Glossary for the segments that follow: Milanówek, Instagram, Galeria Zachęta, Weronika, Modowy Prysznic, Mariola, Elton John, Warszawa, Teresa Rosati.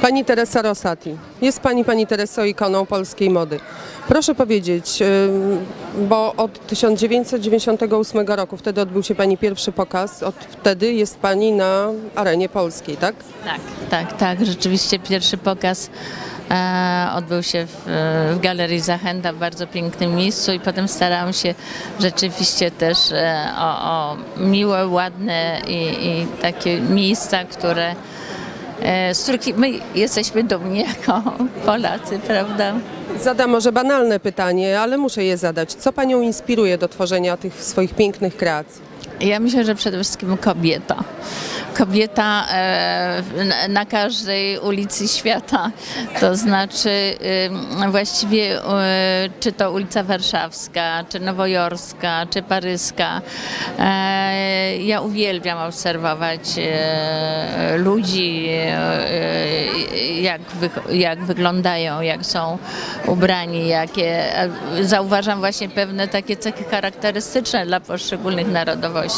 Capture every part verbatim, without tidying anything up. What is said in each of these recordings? Pani Teresa Rosati. Jest Pani, Pani Tereso, ikoną polskiej mody. Proszę powiedzieć, bo od tysiąc dziewięćset dziewięćdziesiątego ósmego roku, wtedy odbył się Pani pierwszy pokaz, od wtedy jest Pani na arenie polskiej, tak? Tak, tak, tak. Rzeczywiście pierwszy pokaz e, odbył się w, w Galerii Zachęta, w bardzo pięknym miejscu, i potem starałam się rzeczywiście też e, o, o miłe, ładne i, i takie miejsca, które z których my jesteśmy dumni jako Polacy, prawda? Zadam może banalne pytanie, ale muszę je zadać. Co Panią inspiruje do tworzenia tych swoich pięknych kreacji? Ja myślę, że przede wszystkim kobieta. Kobieta na każdej ulicy świata, to znaczy właściwie czy to ulica Warszawska, czy Nowojorska, czy Paryska. Ja uwielbiam obserwować ludzi, jak, wy, jak wyglądają, jak są ubrani, jakie. Zauważam właśnie pewne takie cechy charakterystyczne dla poszczególnych narodowości,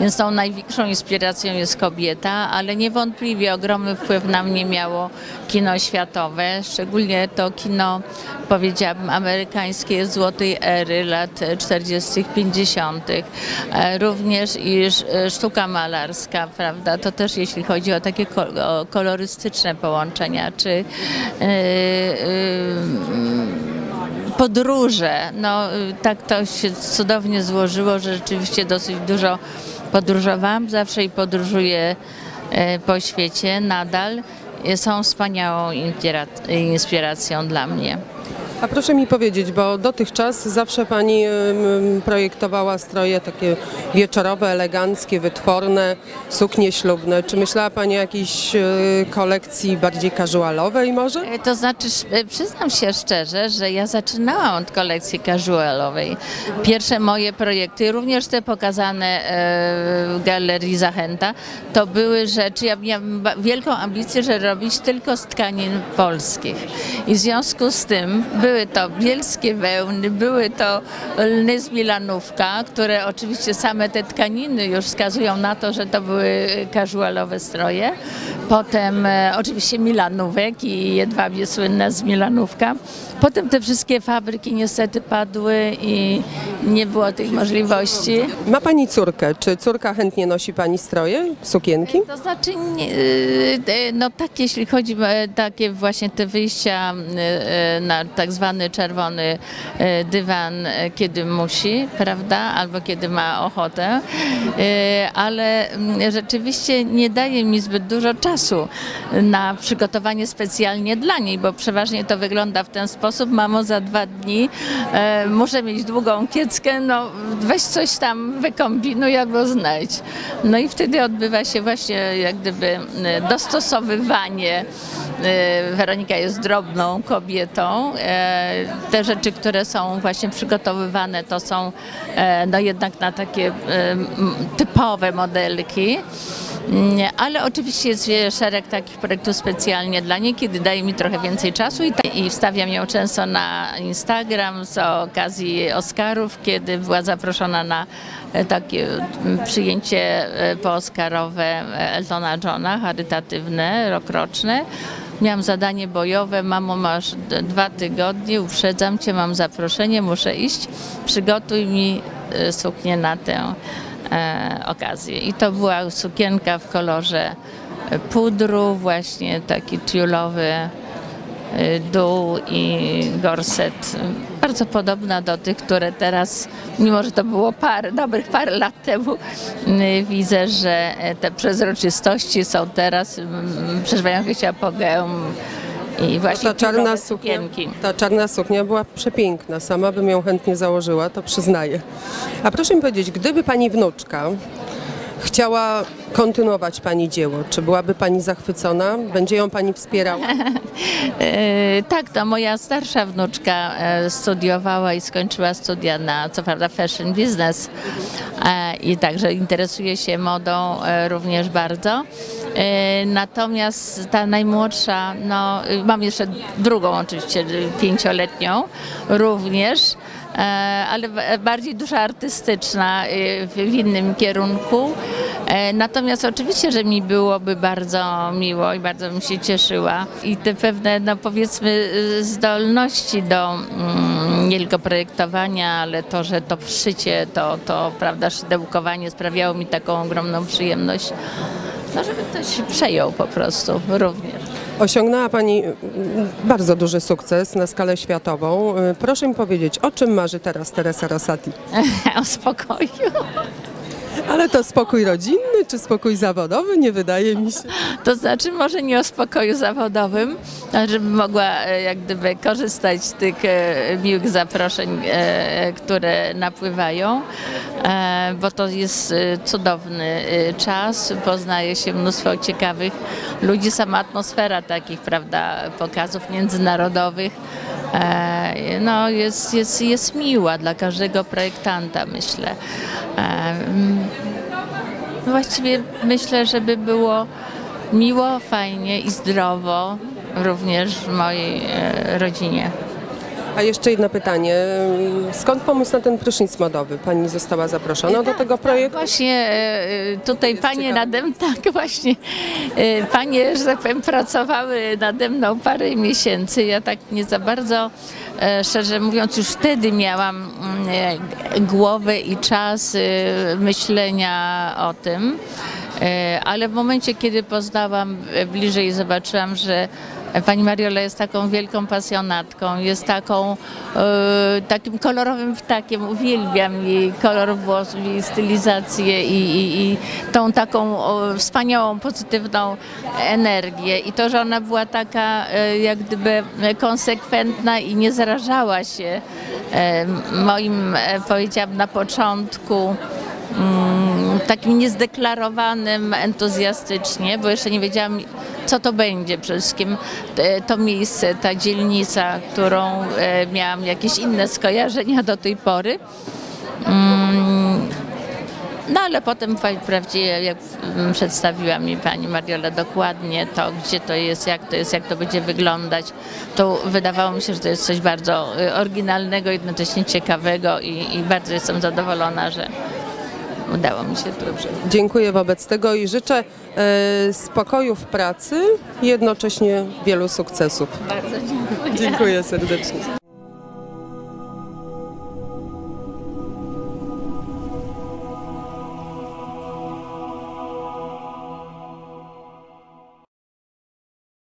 więc tą największą inspiracją jest kobieta. Kobieta, ale niewątpliwie ogromny wpływ na mnie miało kino światowe, szczególnie to kino, powiedziałabym, amerykańskie złotej ery lat czterdziestych, pięćdziesiątych. Również i sztuka malarska, prawda, to też jeśli chodzi o takie kolorystyczne połączenia, czy yy, yy, podróże. No, tak to się cudownie złożyło, że rzeczywiście dosyć dużo podróżowałam zawsze i podróżuję po świecie nadal. Są wspaniałą inspiracją dla mnie. A proszę mi powiedzieć, bo dotychczas zawsze Pani projektowała stroje takie wieczorowe, eleganckie, wytworne, suknie ślubne. Czy myślała Pani o jakiejś kolekcji bardziej casualowej może? To znaczy, przyznam się szczerze, że ja zaczynałam od kolekcji casualowej. Pierwsze moje projekty, również te pokazane w Galerii Zachęta, to były rzeczy, ja miałam wielką ambicję, że robić tylko z tkanin polskich. I w związku z tym były to bielskie wełny, były to lny z Milanówka, które oczywiście same te tkaniny już wskazują na to, że to były casualowe stroje. Potem e, oczywiście Milanówek i jedwabie słynne z Milanówka. Potem te wszystkie fabryki niestety padły i nie było tych możliwości. Ma Pani córkę. Czy córka chętnie nosi Pani stroje, sukienki? To znaczy, nie, no tak, jeśli chodzi o takie właśnie te wyjścia na tak zwany czerwony dywan, kiedy musi, prawda, albo kiedy ma ochotę, ale rzeczywiście nie daje mi zbyt dużo czasu na przygotowanie specjalnie dla niej, bo przeważnie to wygląda w ten sposób: mamo, za dwa dni muszę mieć długą kieckę, no weź coś tam wykombinuj albo znajdź. No i wtedy odbywa się właśnie jak gdyby dostosowywanie. Weronika jest drobną kobietą. Te rzeczy, które są właśnie przygotowywane, to są no jednak na takie typowe modelki. Ale oczywiście jest szereg takich projektów specjalnie dla niej, kiedy daje mi trochę więcej czasu, i wstawiam ją często na Instagram z okazji Oscarów, kiedy była zaproszona na takie przyjęcie pooscarowe Eltona Johna, charytatywne, rokroczne. Miałam zadanie bojowe: mamo, masz dwa tygodnie, uprzedzam Cię, mam zaproszenie, muszę iść, przygotuj mi suknię na tę E, okazję. I to była sukienka w kolorze pudru, właśnie taki tiulowy dół i gorset. Bardzo podobna do tych, które teraz, mimo że to było par, dobrych parę lat temu, widzę, że te przezroczystości są teraz, przeżywają jakieś apogeum. I właśnie ta czarna suknia, ta czarna suknia była przepiękna, sama bym ją chętnie założyła, to przyznaję. A proszę mi powiedzieć, gdyby Pani wnuczka chciała kontynuować Pani dzieło, czy byłaby Pani zachwycona? Będzie ją Pani wspierała? Tak, to moja starsza wnuczka studiowała i skończyła studia na, co prawda, fashion business, i także interesuje się modą również bardzo. Natomiast ta najmłodsza, no, mam jeszcze drugą oczywiście, pięcioletnią również, ale bardziej dusza artystyczna w innym kierunku. Natomiast oczywiście, że mi byłoby bardzo miło i bardzo bym się cieszyła. I te pewne, no powiedzmy, zdolności do nie tylko projektowania, ale to, że to szycie, to, to prawda, szydełkowanie sprawiało mi taką ogromną przyjemność. No, żeby ktoś się przejął po prostu również. Osiągnęła Pani bardzo duży sukces na skalę światową. Proszę mi powiedzieć, o czym marzy teraz Teresa Rosati? O spokoju. Ale to spokój rodzinny czy spokój zawodowy? Nie wydaje mi się. To znaczy może nie o spokoju zawodowym, ale żeby mogła jak gdyby korzystać z tych miłych zaproszeń, które napływają, bo to jest cudowny czas, poznaje się mnóstwo ciekawych ludzi, sama atmosfera takich, prawda, pokazów międzynarodowych. No, jest, jest, jest miła dla każdego projektanta, myślę. Właściwie myślę, żeby było miło, fajnie i zdrowo również w mojej rodzinie. A jeszcze jedno pytanie. Skąd pomysł na ten prysznic modowy? Pani została zaproszona do tego projektu? Tak, właśnie tutaj jest panie ciekawe. nade mną, tak właśnie, panie, że tak powiem, pracowały nade mną parę miesięcy. Ja tak nie za bardzo, szczerze mówiąc, już wtedy miałam głowę i czas myślenia o tym. Ale w momencie, kiedy poznałam bliżej, zobaczyłam, że Pani Mariola jest taką wielką pasjonatką, jest taką, e, takim kolorowym ptakiem, uwielbiam jej kolor włosów, jej stylizację i, i, i tą taką o, wspaniałą, pozytywną energię. I to, że ona była taka e, jak gdyby konsekwentna i nie zrażała się e, moim, e, powiedziałam na początku, mm, takim niezdeklarowanym entuzjastycznie, bo jeszcze nie wiedziałam, co to będzie przede wszystkim, to miejsce, ta dzielnica, którą miałam jakieś inne skojarzenia do tej pory. No ale potem wprawdzie, jak przedstawiła mi pani Mariola dokładnie to, gdzie to jest, jak to jest, jak to będzie wyglądać, to wydawało mi się, że to jest coś bardzo oryginalnego, jednocześnie ciekawego i, i bardzo jestem zadowolona, że udało mi się to. Dobrze. Dziękuję wobec tego i życzę y, spokoju w pracy, jednocześnie wielu sukcesów. Bardzo dziękuję. Dziękuję serdecznie.